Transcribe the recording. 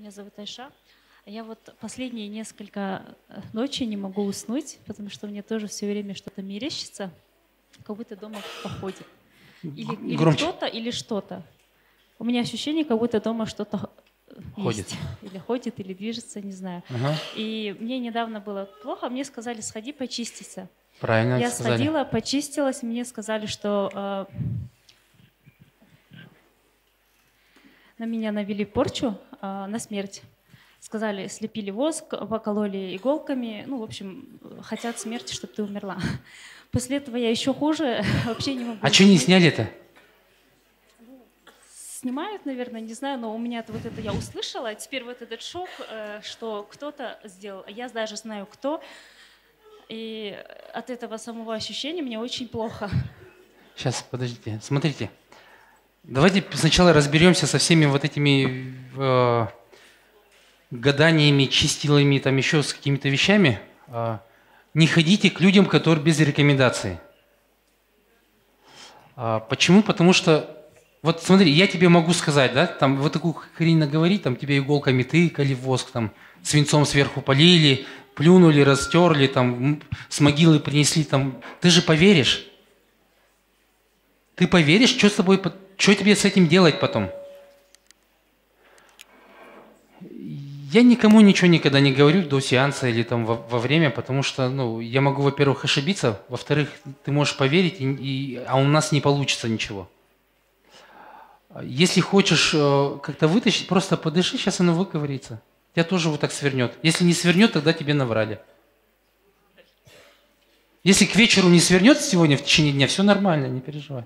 Меня зовут Айша. Я вот последние несколько ночей не могу уснуть, потому что мне тоже все время что-то мерещится, как будто дома в походе. Или кто-то, или что-то. У меня ощущение, как будто дома что-то ходит. Или ходит, или движется, не знаю. Ага. И мне недавно было плохо, мне сказали, сходи почиститься. Правильно я сказали. Сходила, почистилась, мне сказали, что на меня навели порчу на смерть. Сказали, слепили воск, покололи иголками. Ну, в общем, хотят смерти, чтобы ты умерла. После этого я еще хуже, вообще не могу. А что не сняли-то? Снимают, наверное, не знаю, но у меня вот это я услышала. Теперь вот этот шок, что кто-то сделал. Я даже знаю, кто. И от этого самого ощущения мне очень плохо. Сейчас, подождите. Смотрите. Давайте сначала разберемся со всеми вот этими гаданиями, чистилами, там еще с какими-то вещами. Не ходите к людям, которые без рекомендации. Почему? Потому что, вот смотри, я тебе могу сказать, да, там вот такую хрень наговори, там тебе иголками тыкали в воск, там свинцом сверху полили, плюнули, растерли, там с могилы принесли, там. Ты же поверишь? Ты поверишь, что с тобой... Что тебе с этим делать потом? Я никому ничего никогда не говорю до сеанса или там во время, потому что, ну, я могу, во-первых, ошибиться, во-вторых, ты можешь поверить, а у нас не получится ничего. Если хочешь как-то вытащить, просто подыши, сейчас оно выковырится. Тебя тоже вот так свернет. Если не свернет, тогда тебе наврали. Если к вечеру не свернет сегодня в течение дня, все нормально, не переживай.